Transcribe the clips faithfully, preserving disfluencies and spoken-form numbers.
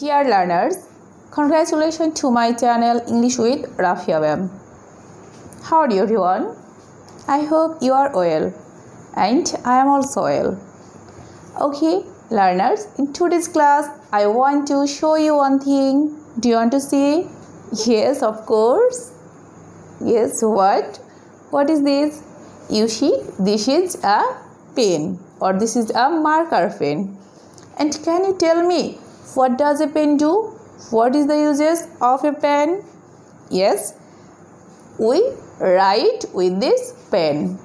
Dear learners, congratulations to my channel English with Rafia Ma'am. How are you everyone? I hope you are well and I am also well. Okay, learners, in today's class I want to show you one thing. Do you want to see? Yes, of course. Yes, what? What is this? You see, this is a pen or this is a marker pen. And can you tell me? What does a pen do? What is the uses of a pen? Yes, we write with this pen.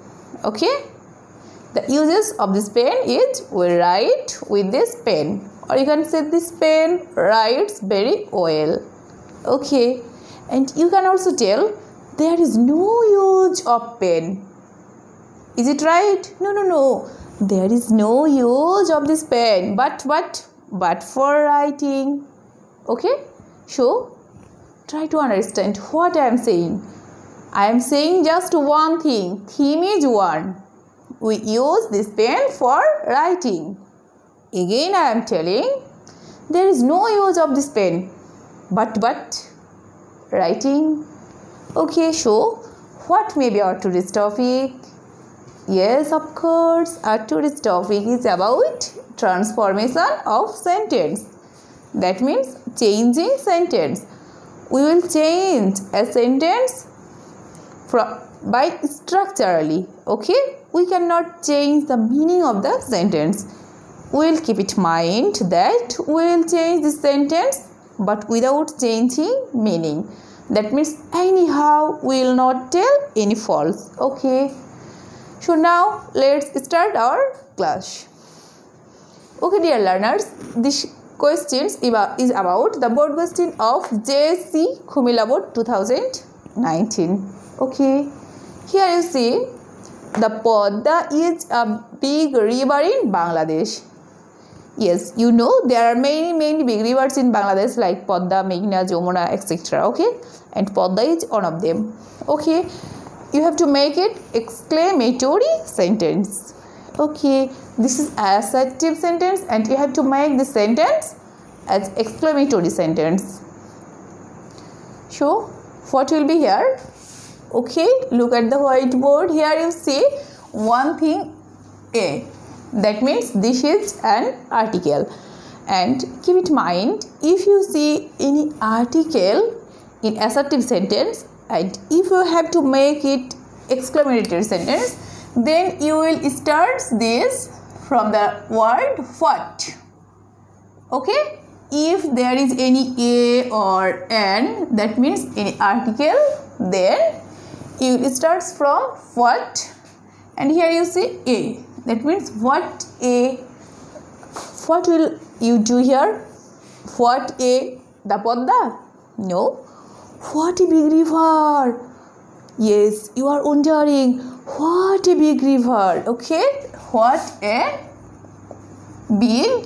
Okay, the uses of this pen is we write with this pen, or you can say this pen writes very well. Okay, and you can also tell there is no use of pen. Is it right? No, no, no. There is no use of this pen. But what? But for writing. Okay, so try to understand what I am saying. I am saying just one thing. Theme is one. We use this pen for writing. Again I am telling there is no use of this pen. But but writing. Okay, so what may be our today's topic? Yes, of course, our today's topic is about transformation of sentence. That means changing sentence. We will change a sentence from by structurally. Okay, we cannot change the meaning of the sentence. We will keep it mind that we will change the sentence but without changing meaning. That means anyhow we will not tell any false. Okay, so now let's start our class. Okay, dear learners, this question is about the board question of J C Kumilla board two thousand nineteen. Okay, here you see the Podda is a big river in Bangladesh. Yes, you know there are many many big rivers in Bangladesh like Podda, Meghna, Jamuna, et cetera. Okay, and Podda is one of them. Okay, you have to make it exclamatory sentence. Okay, this is assertive sentence and you have to make this sentence as exclamatory sentence. So what will be here? Okay, look at the whiteboard. Here you see one thing A. That means this is an article. And keep it mind, if you see any article in assertive sentence and if you have to make it exclamatory sentence, then you will start this from the word what. Okay, if there is any a or an, that means any article, then you start from what. And here you see a, that means what a. What will you do here? What a the Podda? No. What a big river. Yes, you are wondering what a big river. Okay, what a big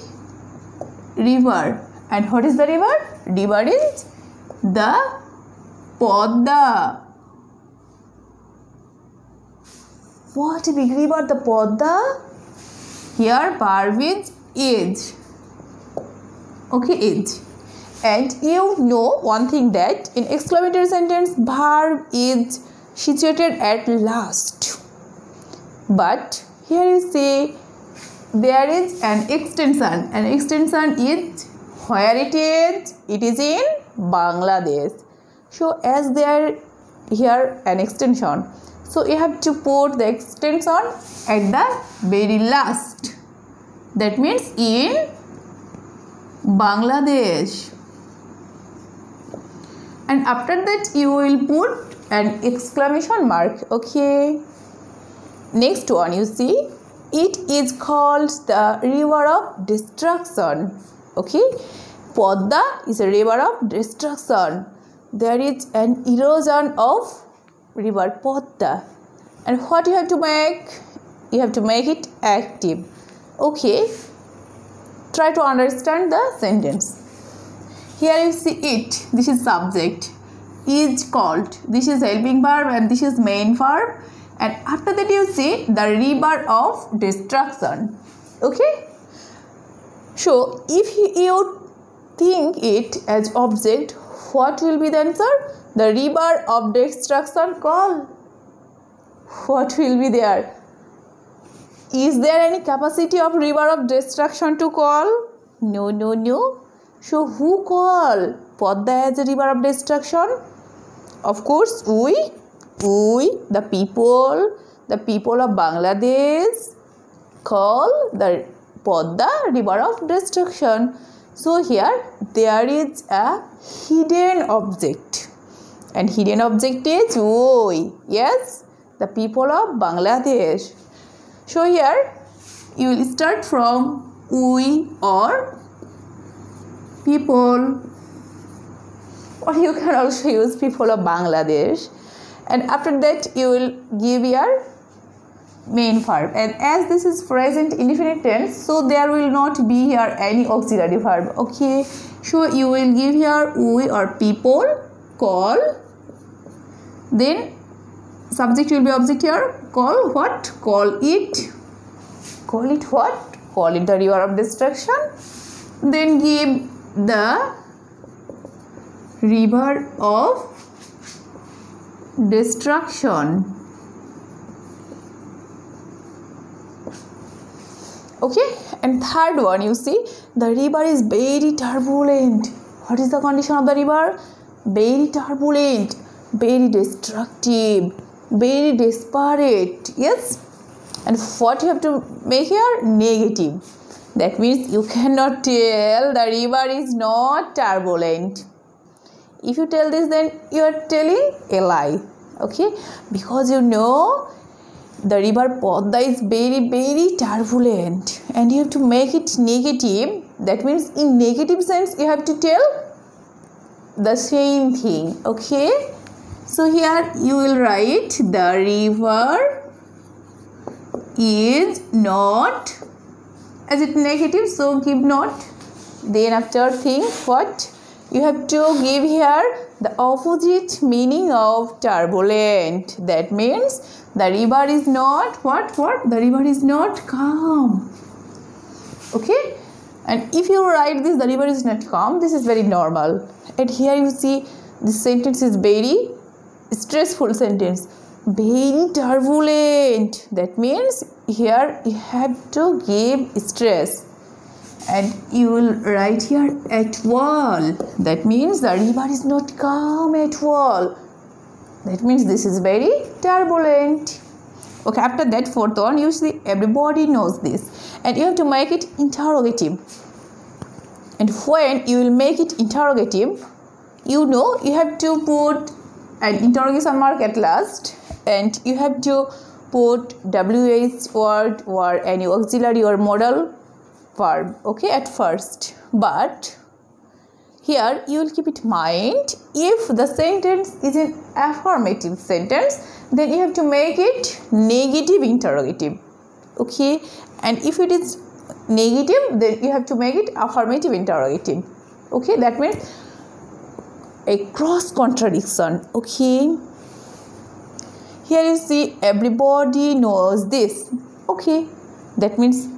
river. And what is the river? River is the Podda. What a big river, the Podda. Here verb is is. Okay, is. And you know one thing that in exclamatory sentence verb is situated at last, but here you see there is an extension. An extension is where it is. It is in Bangladesh. So as there here an extension, so you have to put the extension at the very last. That means in Bangladesh. And after that you will put an exclamation mark. Okay, next one you see it is called the river of destruction. Okay, Podda is a river of destruction. There is an erosion of river Podda. And what you have to make? You have to make it active. Okay, try to understand the sentence. Here you see it. This is subject. Is called. This is helping verb and this is main verb. And after that you see the river of destruction. Okay. So if you think it as object, what will be the answer? The river of destruction call. What will be there? Is there any capacity of river of destruction to call? No, no, no. So who call Podda as a river of destruction? Of course, we, we, the people, the people of Bangladesh call the Podda river of destruction. So here there is a hidden object, and hidden object is we. Yes, the people of Bangladesh. So here you will start from we or people, or you can also use people of Bangladesh, and after that you will give your main verb. And as this is present indefinite tense, so there will not be here any auxiliary verb. Okay, so you will give here we or people call, then subject will be object here. Call what? Call it, call it what? Call it the river of destruction. Then give the river of destruction. Okay, and third one, you see the river is very turbulent. What is the condition of the river? Very turbulent, very destructive, very desperate. Yes, and what you have to make here? Negative. That means you cannot tell the river is not turbulent. If you tell this, then you are telling a lie. Okay, because you know the river Podda is very very turbulent, and you have to make it negative. That means in negative sense you have to tell the same thing. Okay, so here you will write the river is not, as it negative, so give not. Then after thing, what you have to give here? The opposite meaning of turbulent. That means the river is not what? What? The river is not calm. Okay, and if you write this, the river is not calm, this is very normal. And here you see this sentence is very stressful sentence, very turbulent. That means here you have to give stress. And you will write here at all. That means the river is not calm at all. That means this is very turbulent. Okay, after that fourth one, usually everybody knows this. And you have to make it interrogative. And when you will make it interrogative, you know you have to put an interrogation mark at last. And you have to put W H word or any auxiliary or modal verb, okay, at first. But here you will keep it in mind, if the sentence is an affirmative sentence, then you have to make it negative interrogative. Okay, and if it is negative, then you have to make it affirmative interrogative. Okay, that means a cross contradiction. Okay, here you see everybody knows this. Okay, that means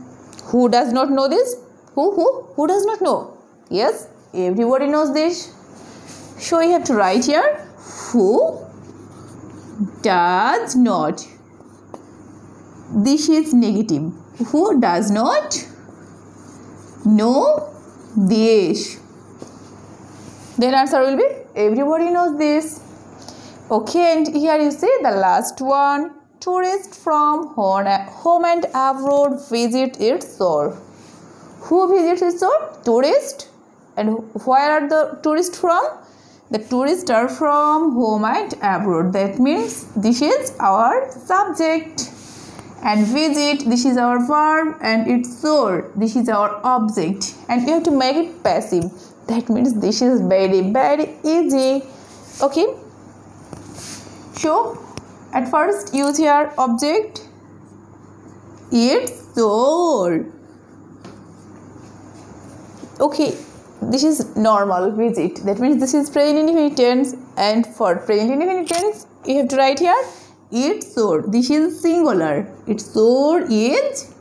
who does not know this? Who, who, who does not know? Yes, everybody knows this. So you have to write here, who does not. This is negative. Who does not know this? Then answer will be, everybody knows this. Okay, and here you see the last one. Tourists from home and abroad visit its shore. Who visits its shore? Tourists. And where are the tourists from? The tourists are from home and abroad. That means this is our subject. And visit, this is our verb, and its shore, this is our object. And you have to make it passive. That means this is very very easy. Okay. So at first use here object, its shore. Okay, this is normal, visit. That means this is present indefinite tense, and for present indefinite tense you have to write here its shore. This is singular. Its shore is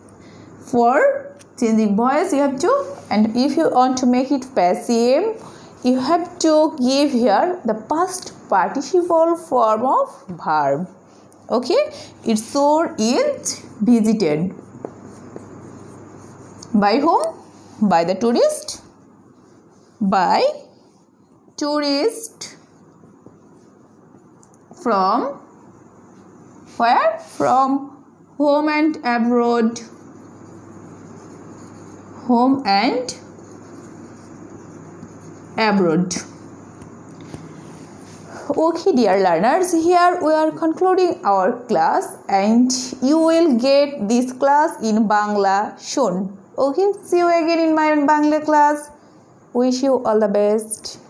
for changing voice you have to, and if you want to make it passive you have to give here the past participle form of verb. Okay, it showed is visited by whom? By the tourist. By tourist from where? From home and abroad. Home and abroad. Okay dear learners, here we are concluding our class and you will get this class in Bangla soon. Okay, see you again in my Bangla class. Wish you all the best.